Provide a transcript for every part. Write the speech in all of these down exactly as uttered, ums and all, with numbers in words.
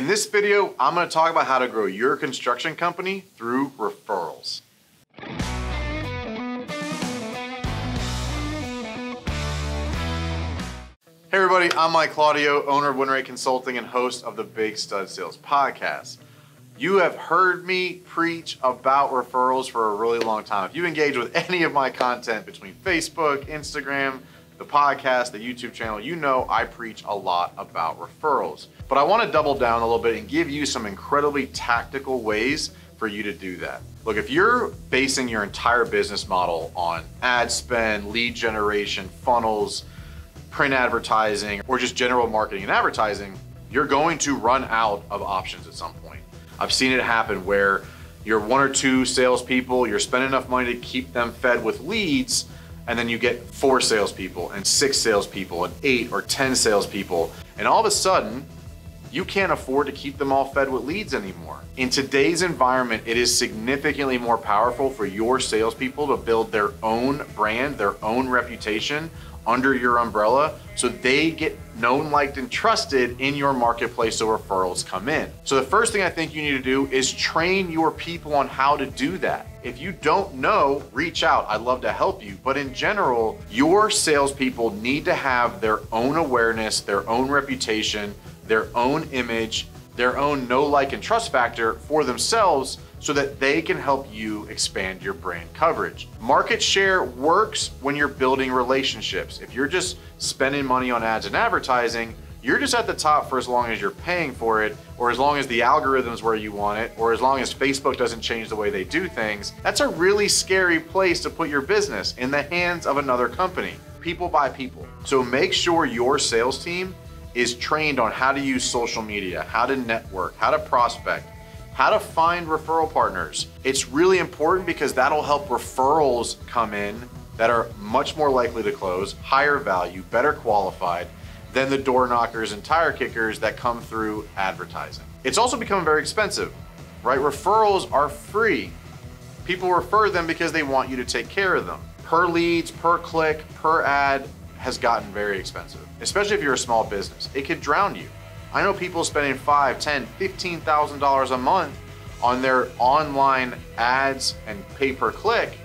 In this video, I'm going to talk about how to grow your construction company through referrals. Hey everybody, I'm Mike Claudio, owner of WinRate Consulting and host of the Big Stud Sales Podcast. You have heard me preach about referrals for a really long time. If you engage with any of my content between Facebook, Instagram, the podcast, the YouTube channel, you know I preach a lot about referrals. But I want to double down a little bit and give you some incredibly tactical ways for you to do that. Look, if you're basing your entire business model on ad spend, lead generation, funnels, print advertising, or just general marketing and advertising, you're going to run out of options at some point. I've seen it happen where you're one or two salespeople, you're spending enough money to keep them fed with leads, and then you get four salespeople and six salespeople and eight or ten salespeople. And all of a sudden, you can't afford to keep them all fed with leads anymore. In today's environment, it is significantly more powerful for your salespeople to build their own brand, their own reputation under your umbrella, so they get known, liked, and trusted in your marketplace, so referrals come in. So the first thing I think you need to do is train your people on how to do that. If you don't know, reach out. I'd love to help you. But in general, your salespeople need to have their own awareness, their own reputation, their own image, their own know, like, and trust factor for themselves so that they can help you expand your brand coverage. Market share works when you're building relationships. If you're just spending money on ads and advertising, you're just at the top for as long as you're paying for it, or as long as the algorithm's where you want it, or as long as Facebook doesn't change the way they do things. That's a really scary place to put your business, in the hands of another company. People buy people. So make sure your sales team is trained on how to use social media, how to network, how to prospect, how to find referral partners. It's really important because that'll help referrals come in that are much more likely to close, higher value, better qualified, than the door knockers and tire kickers that come through advertising. It's also become very expensive, right? Referrals are free. People refer them because they want you to take care of them. Per leads, per click, per ad has gotten very expensive, especially if you're a small business. It could drown you. I know people spending five, ten, fifteen thousand dollars a month on their online ads and pay per click,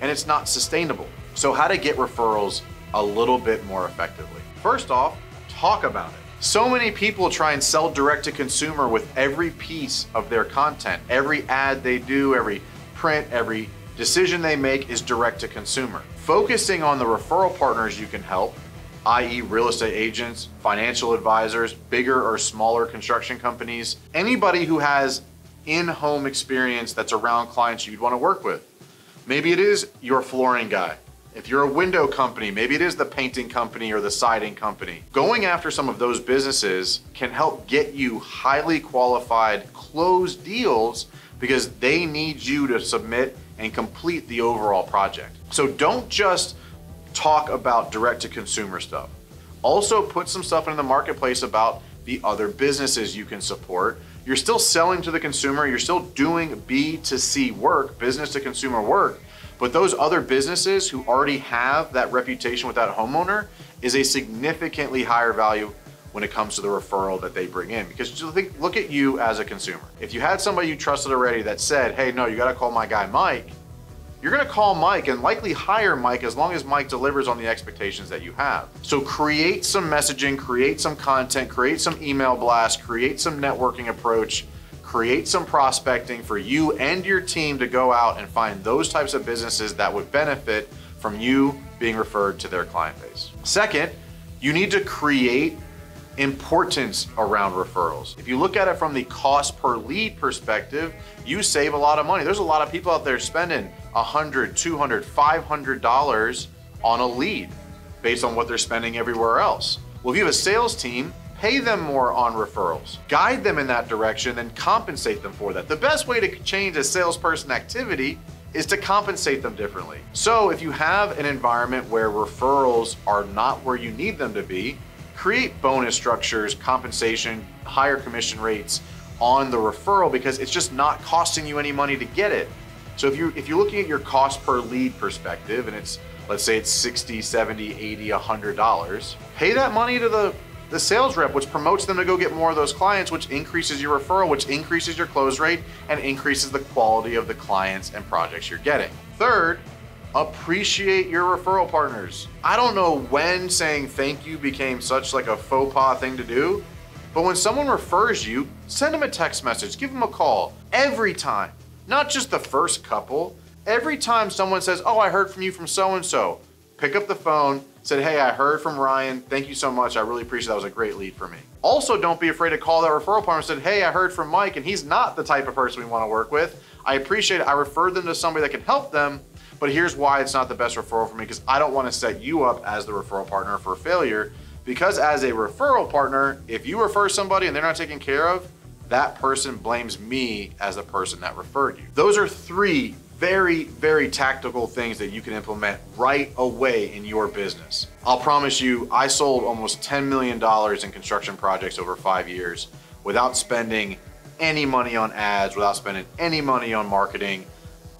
and it's not sustainable. So how to get referrals a little bit more effectively? First off, talk about it. So many people try and sell direct to consumer with every piece of their content. Every ad they do, every print, every decision they make is direct to consumer. Focusing on the referral partners you can help, that is real estate agents, financial advisors, bigger or smaller construction companies, anybody who has in-home experience that's around clients you'd want to work with. Maybe it is your flooring guy. If you're a window company, maybe it is the painting company or the siding company. Going after some of those businesses can help get you highly qualified closed deals because they need you to submit and complete the overall project. So don't just talk about direct-to-consumer stuff. Also put some stuff in the marketplace about the other businesses you can support. You're still selling to the consumer, you're still doing B to C work, business-to-consumer work, but those other businesses who already have that reputation with that homeowner is a significantly higher value when it comes to the referral that they bring in. Because just think, look at you as a consumer. If you had somebody you trusted already that said, hey, no, you gotta call my guy Mike, you're gonna call Mike and likely hire Mike as long as Mike delivers on the expectations that you have. So create some messaging, create some content, create some email blast, create some networking approach, create some prospecting for you and your team to go out and find those types of businesses that would benefit from you being referred to their client base. Second, you need to create importance around referrals. If you look at it from the cost per lead perspective, you save a lot of money. There's a lot of people out there spending one hundred dollars, two hundred dollars, five hundred dollars on a lead based on what they're spending everywhere else. Well, if you have a sales team, pay them more on referrals. Guide them in that direction and compensate them for that. The best way to change a salesperson activity is to compensate them differently. So if you have an environment where referrals are not where you need them to be, create bonus structures, compensation, higher commission rates on the referral because it's just not costing you any money to get it. So if, you, if you're looking at your cost per lead perspective and it's, let's say it's sixty, seventy, eighty, one hundred dollars, pay that money to the the sales rep, which promotes them to go get more of those clients, which increases your referral, which increases your close rate, and increases the quality of the clients and projects you're getting. Third, appreciate your referral partners. I don't know when saying thank you became such like a faux pas thing to do, but when someone refers you, send them a text message, give them a call. Every time, not just the first couple, every time someone says, oh, I heard from you from so-and-so, pick up the phone, said, hey, I heard from Ryan. Thank you so much. I really appreciate it. That was a great lead for me. Also, don't be afraid to call that referral partner and said, hey, I heard from Mike, and he's not the type of person we want to work with. I appreciate it. I referred them to somebody that can help them, but here's why it's not the best referral for me, because I don't want to set you up as the referral partner for failure, because as a referral partner, if you refer somebody and they're not taken care of, that person blames me as the person that referred you. Those are three very, very tactical things that you can implement right away in your business. I'll promise you, I sold almost ten million dollars in construction projects over five years without spending any money on ads, without spending any money on marketing,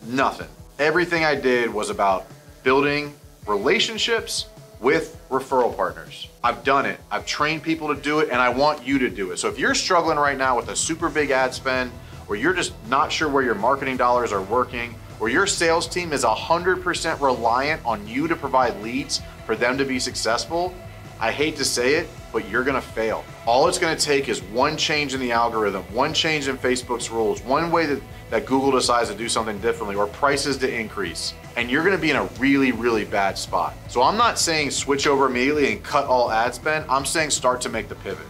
nothing. Everything I did was about building relationships with referral partners. I've done it, I've trained people to do it, and I want you to do it. So if you're struggling right now with a super big ad spend, or you're just not sure where your marketing dollars are working, or your sales team is one hundred percent reliant on you to provide leads for them to be successful, I hate to say it, but you're gonna fail. All it's gonna take is one change in the algorithm, one change in Facebook's rules, one way that, that Google decides to do something differently, or prices to increase, and you're gonna be in a really, really bad spot. So I'm not saying switch over immediately and cut all ad spend. I'm saying start to make the pivot.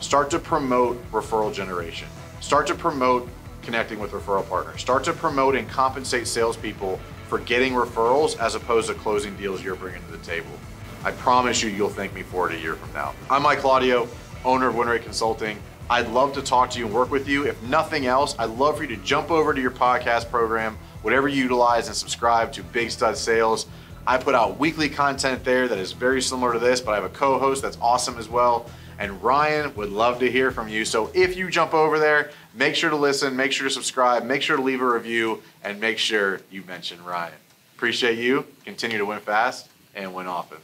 Start to promote referral generation. Start to promote connecting with referral partners. Start to promote and compensate salespeople for getting referrals as opposed to closing deals you're bringing to the table. I promise you, you'll thank me for it a year from now. I'm Mike Claudio, owner of WinRate Consulting. I'd love to talk to you and work with you. If nothing else, I'd love for you to jump over to your podcast program, whatever you utilize, and subscribe to Big Stud Sales. I put out weekly content there that is very similar to this, but I have a co-host that's awesome as well. And Ryan would love to hear from you. So if you jump over there, make sure to listen, make sure to subscribe, make sure to leave a review, and make sure you mention Ryan. Appreciate you. Continue to win fast and win often.